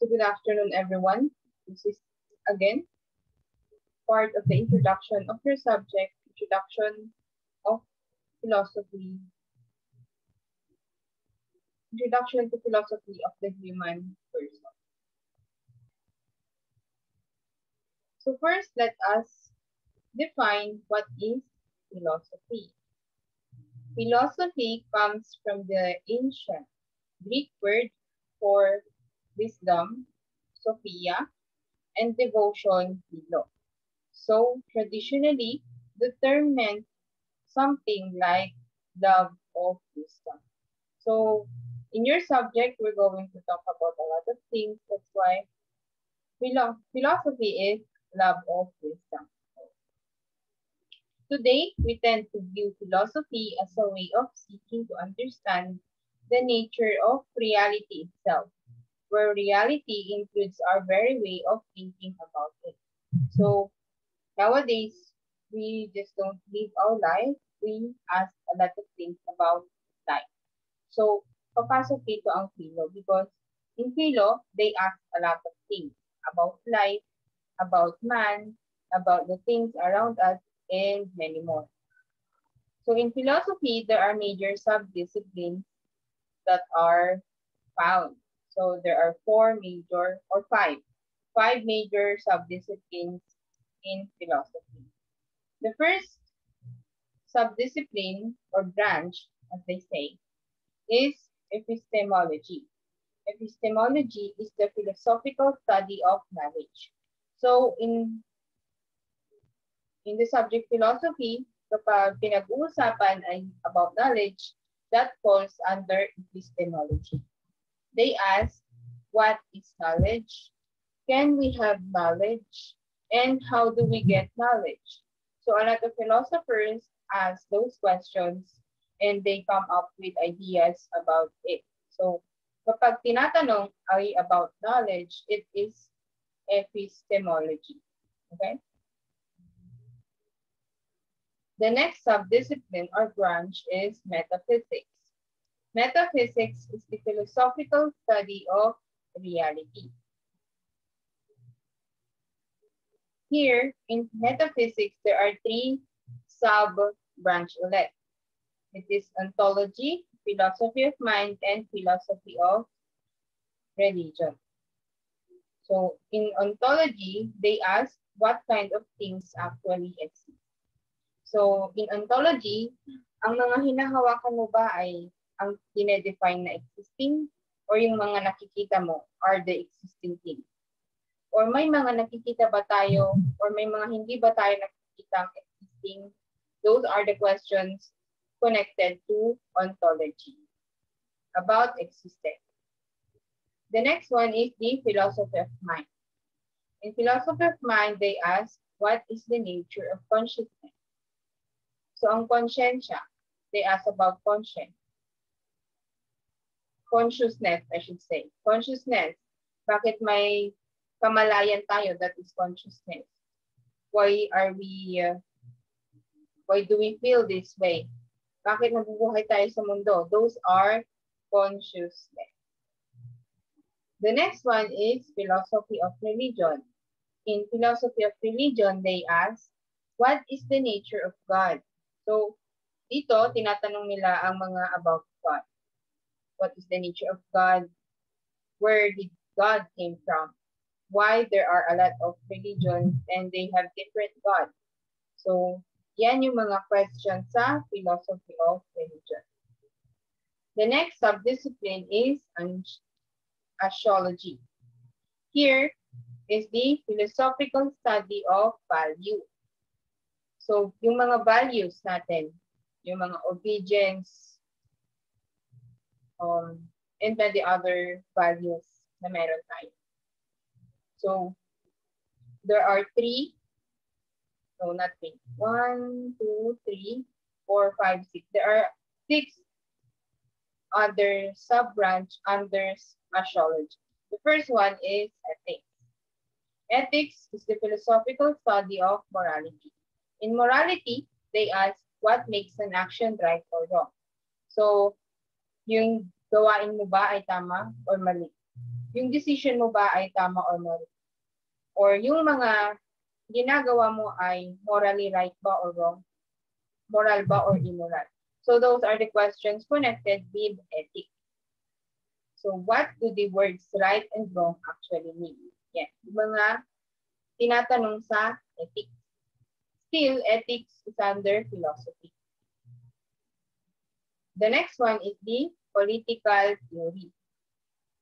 So good afternoon, everyone. This is again part of the introduction of your subject, Introduction of Philosophy. Introduction to Philosophy of the Human Person. So first, let us define what is philosophy. Philosophy comes from the ancient Greek word for wisdom, Sophia, and devotion, philo. So traditionally, the term meant something like love of wisdom. So in your subject, we're going to talk about a lot of things. That's why philosophy is love of wisdom. Today, we tend to view philosophy as a way of seeking to understand the nature of reality itself, where reality includes our very way of thinking about it. So nowadays, we just don't live our life. We ask a lot of things about life. So papasok dito ang philo because in philo, they ask a lot of things about life, about man, about the things around us, and many more. So in philosophy, there are major subdisciplines that are found. So there are five major subdisciplines in philosophy. The first subdiscipline or branch, as they say, is epistemology. Epistemology is the philosophical study of knowledge. So in the subject philosophy, kapag pinag-uusapan ay about knowledge, that falls under epistemology. They ask, what is knowledge? Can we have knowledge? And how do we get knowledge? So a lot of philosophers ask those questions and they come up with ideas about it. So kapag tinatanong ay about knowledge, it is epistemology. Okay? The next subdiscipline or branch is metaphysics. Metaphysics is the philosophical study of reality. Here, in metaphysics, there are three sub-branches. It is ontology, philosophy of mind, and philosophy of religion. So in ontology, they ask what kind of things actually exist. So in ontology, ang mga hinahawakan mo ba ay ang dinedefine na existing, or yung mga nakikita mo are the existing things? Or may mga nakikita ba tayo, or may mga hindi ba tayo nakikita ang existing? Those are the questions connected to ontology about existence. The next one is the philosophy of mind. In philosophy of mind, they ask, what is the nature of consciousness? So ang conscientia, they ask about conscience. Consciousness, I should say. Consciousness. Bakit may kamalayan tayo? That is consciousness. Why are we, why do we feel this way? Bakit nabubuhay tayo sa mundo? Those are consciousness. The next one is philosophy of religion. In philosophy of religion, they ask, what is the nature of God? So, dito, tinatanong nila ang mga about God. What is the nature of God? Where did God came from? Why there are a lot of religions and they have different gods? So, yan yung mga questions sa philosophy of religion. The next subdiscipline is axiology. Here is the philosophical study of value. So, yung mga values natin, yung mga obedience, and by the other values na meron tayo. So, there are one, two, three, four, five, six. There are six other sub-branch under axiology. The first one is ethics. Ethics is the philosophical study of morality. In morality, they ask what makes an action right or wrong. So, yung gawain mo ba ay tama or mali? yung decision mo ba ay tama or mali? Or yung mga ginagawa mo ay morally right ba or wrong? Moral ba or immoral? So those are the questions connected with ethics. So what do the words right and wrong actually mean? Yan, mga tinatanong sa ethics. Still, ethics is under philosophy. The next one is the political theory,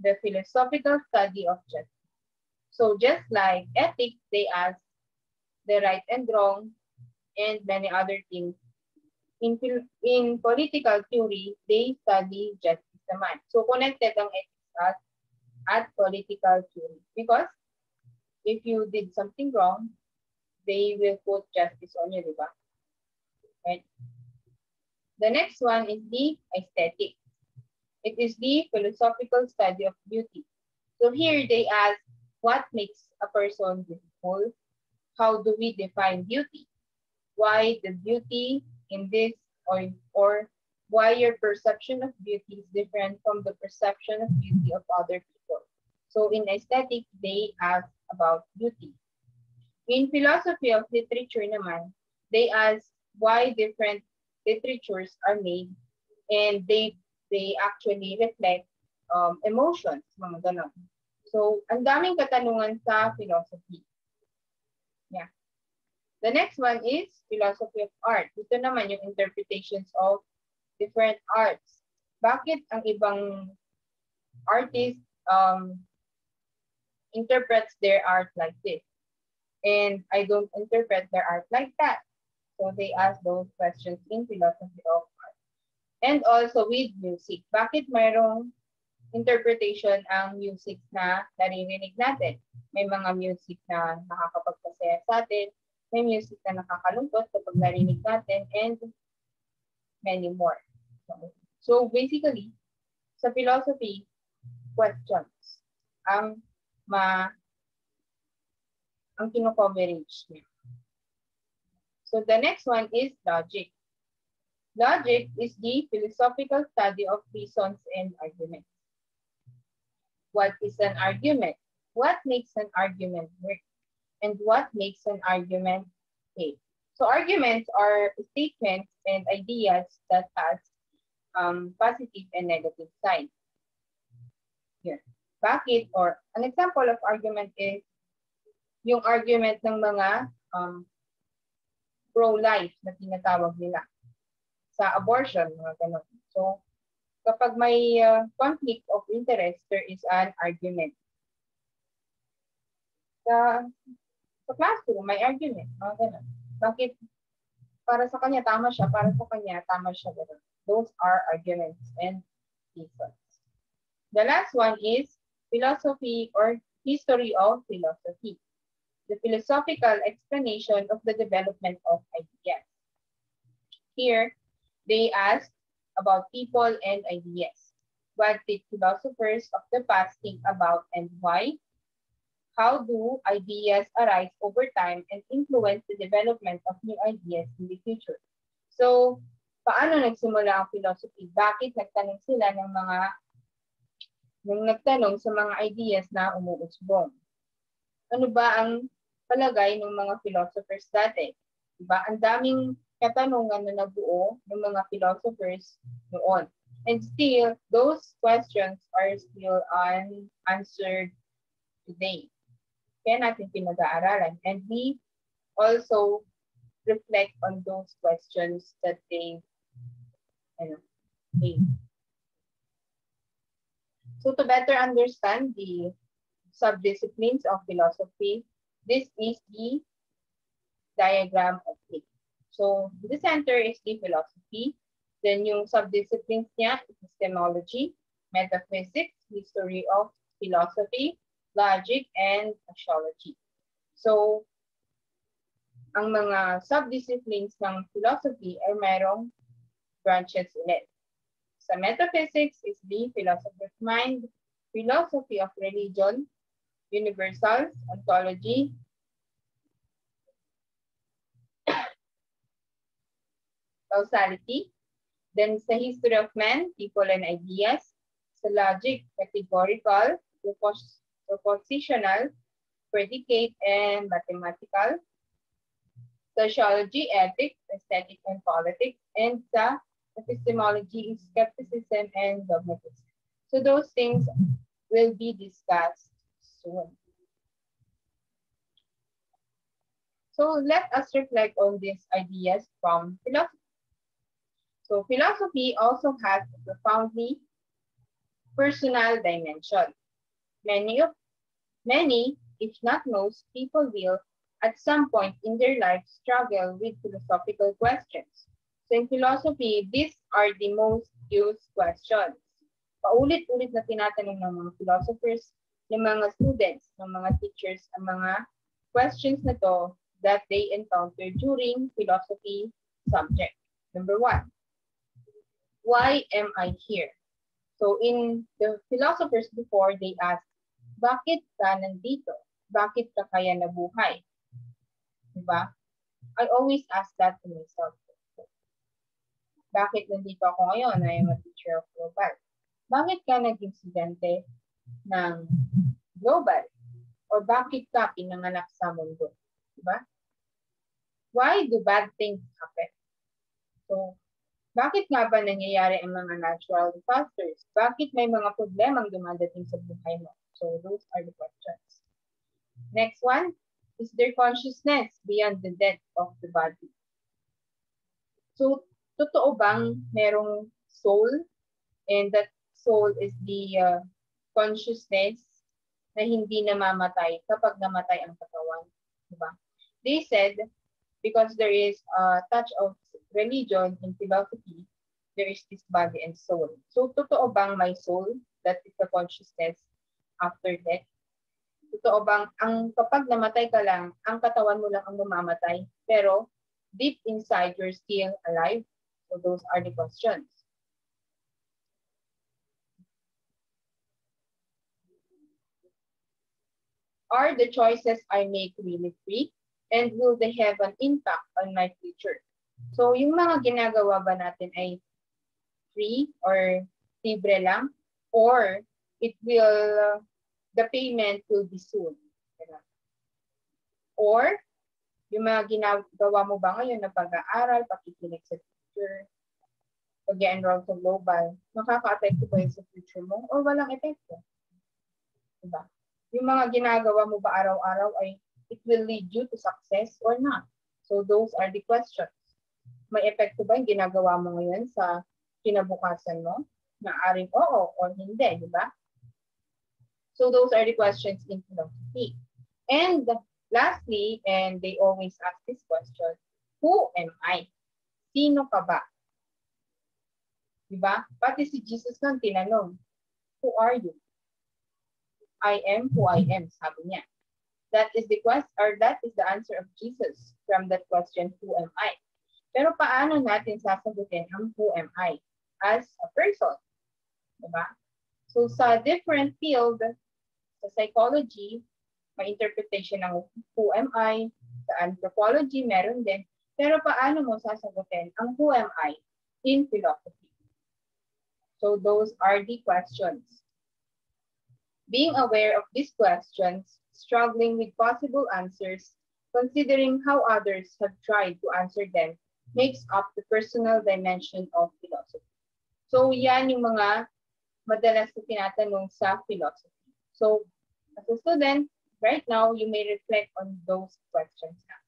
the philosophical study of justice. So just like ethics, they ask the right and wrong and many other things. In political theory, they study justice naman. So connected ang ethics at political theory. Because if you did something wrong, they will put justice on you, diba? Right? The next one is the aesthetic. It is the philosophical study of beauty. So here they ask, what makes a person beautiful? How do we define beauty? Why the beauty in this or why your perception of beauty is different from the perception of beauty of other people? So in aesthetic, they ask about beauty. In philosophy of literature naman, they ask why different literatures are made and they actually reflect emotions, mga ganon. So, ang daming katanungan sa philosophy. Yeah. The next one is philosophy of art. Ito naman yung interpretations of different arts. Bakit ang ibang artists interprets their art like this? And I don't interpret their art like that. So they ask those questions in philosophy of art. And also with music. Bakit mayroong interpretation ang music na naririnig natin? May mga music na nakakapagpasaya sa atin. May music na nakakalungkot kapag narinig natin. And many more. So basically, sa philosophy, questions ang kino-coverage niya. So the next one is logic. Logic is the philosophical study of reasons and arguments. What is an argument? What makes an argument work? And what makes an argument fail? So arguments are statements and ideas that has positive and negative sides. Here, bakit or an example of argument is yung argument ng mga pro-life na tinatawag nila sa abortion, mga ganun. So, kapag may conflict of interest, there is an argument. Sa classroom, may argument, mga ganun. Bakit para sa kanya, tama siya. Para sa kanya, tama siya. Ganun. Those are arguments and reasons. The last one is philosophy or history of philosophy. The philosophical explanation of the development of ideas. Here, they ask about people and ideas. What did philosophers of the past think about and why? How do ideas arise over time and influence the development of new ideas in the future? So, paano nagsimula ang philosophy? Bakit nagtanong sila ng nagtanong sa mga ideas na umuusbong? Ano ba ang palagay ng mga philosophers dati? Diba? Ang daming katanungan na nabuo ng mga philosophers noon. And still, those questions are still unanswered today. Kaya natin pinag-aaralan. And we also reflect on those questions that they made. So to better understand the subdisciplines of philosophy, this is the diagram of it. So the center is the philosophy. Then yung subdisciplines niya, epistemology, metaphysics, history of philosophy, logic, and sociology. So ang mga subdisciplines ng philosophy ay mayroong branches ulit. Sa metaphysics is the philosophy of mind, philosophy of religion, universals, ontology, causality. Then sa history of man, people and ideas. Sa logic, categorical. propositional, predicate, and mathematical, sociology, ethics, aesthetics, and politics, and the epistemology, skepticism, and dogmatism. So those things will be discussed soon. So let us reflect on these ideas from philosophy. So philosophy also has a profoundly personal dimension. Many, if not most, people will at some point in their life struggle with philosophical questions. So in philosophy, these are the most used questions. Paulit-ulit na tinatanong ng mga philosophers, ng mga students, ng mga teachers, ang mga questions na to that they encounter during philosophy subject. Number 1, why am I here? So in the philosophers before, they asked, bakit ka nandito? Bakit ka kaya nabuhay? Diba? I always ask that to myself. Bakit nandito ako ngayon? I am a teacher of global. Bakit ka naging estudyante ng global? Or bakit ka pinanganak sa mundo? Diba? Why do bad things happen? So, bakit nga ba nangyayari ang mga natural disasters? Bakit may mga problemang dumadating sa buhay mo? So, those are the questions. Next one, is there consciousness beyond the death of the body? So, totoo bang merong soul? And that soul is the consciousness na hindi namamatay kapag namatay ang katawan. Diba? They said, because there is a touch of religion in philosophy, there is this body and soul. So, totoo bang may soul? That is the consciousness after death. Totoo bang ang kapag namatay ka lang, ang katawan mo lang ang mamamatay, pero deep inside, you're still alive? So, those are the questions. Are the choices I make really free? And will they have an impact on my future? So, yung mga ginagawa ba natin ay free or libre lang? Or it will, the payment will be soon. Or, yung mga ginagawa mo ba ngayon na pag-aaral, pakikinig sa future, pag-enroll sa global, makaka-apekto ba yun sa future mo? Or walang epekto? Diba? Yung mga ginagawa mo ba araw-araw ay it will lead you to success or not? So those are the questions. May epekto ba yung ginagawa mo ngayon sa kinabukasan mo? Maaring oo or hindi, di ba? So those are the questions in philosophy. And lastly, and they always ask this question, who am I? Sino ka ba? Di ba? Pati si Jesus nang tinanong, who are you? I am who I am, sabi niya. That is the quest, or that is the answer of Jesus from that question, who am I? Pero paano natin sasagutin ang who am I as a person? Diba? So sa different field, sa psychology, may interpretation ng who am I, sa anthropology, meron din. Pero paano mo sasagutin ang who am I in philosophy? So those are the questions. Being aware of these questions, struggling with possible answers, considering how others have tried to answer them, makes up the personal dimension of philosophy. So, yan yung mga madalas na tinatanong sa philosophy. So, as a student, right now, you may reflect on those questions now.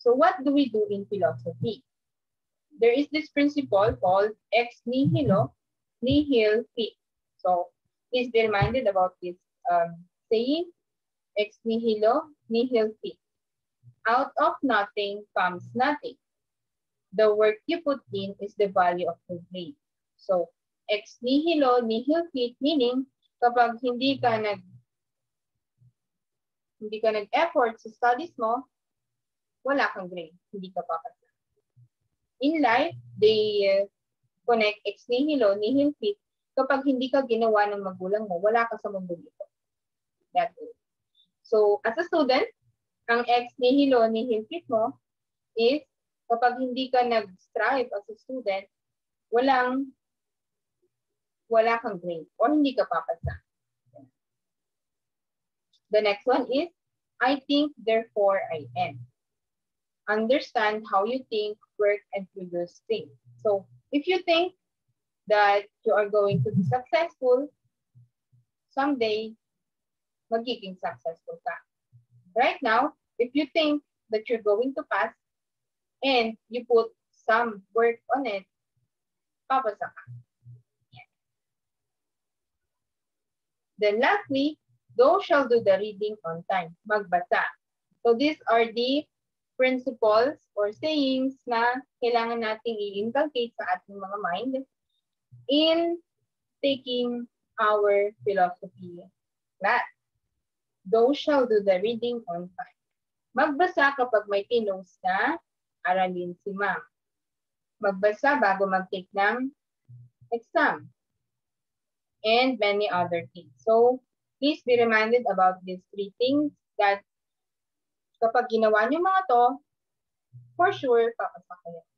So, what do we do in philosophy? There is this principle called ex nihilo, nihil fit. So please be reminded about this saying, ex nihilo, nihil fit. Out of nothing comes nothing. The work you put in is the value of the grade. So ex nihilo, nihil fit, meaning kapag hindi ka nag-effort sa studies mo, wala kang grade, hindi ka papasa. In life, they connect ex nihilo, nihil fit, kapag hindi ka ginawa ng magulang mo, wala ka sa mundo dito. That is. So, as a student, ang ex nihilo, nihil fit mo is kapag hindi ka nag-strive as a student, walang wala kang grade or hindi ka papasa. The next one is, I think, therefore I am. Understand how you think, work, and produce things. So if you think that you are going to be successful, someday, magiging successful ka. Right now, if you think that you're going to pass and you put some work on it, papasa ka. Yeah. Then lastly, those shall do the reading on time. Magbasa. So these are the principles or sayings na kailangan nating i-inculcate sa ating mga mind in taking our philosophy class. Those shall do the reading on time. Magbasa kapag may tinose na aralin si ma'am. Magbasa bago mag-take ng exam. And many other things. So, please be reminded about these three things that kapag ginawa niyo mga to, for sure, papasa kayo.